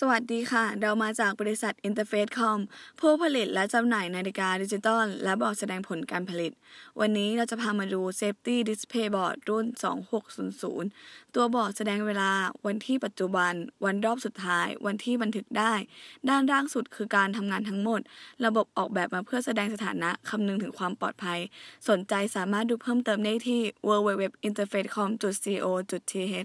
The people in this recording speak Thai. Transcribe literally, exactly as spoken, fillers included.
สวัสดีค่ะเรามาจากบริษัท Interface dot com ผู้ผลิตและจำหน่ายนาฬิกาดิจิตอลและบอร์ดแสดงผลการผลิตวันนี้เราจะพามาดู Safety Display Board รุ่นสองหกศูนย์ศูนย์ตัวบอร์ดแสดงเวลาวันที่ปัจจุบันวันรอบสุดท้ายวันที่บันทึกได้ด้านล่างสุดคือการทำงานทั้งหมดระบบออกแบบมาเพื่อแสดงสถานะคำนึงถึงความปลอดภัยสนใจสามารถดูเพิ่มเติมได้ที่ w w w dot interface dot com dot co dot th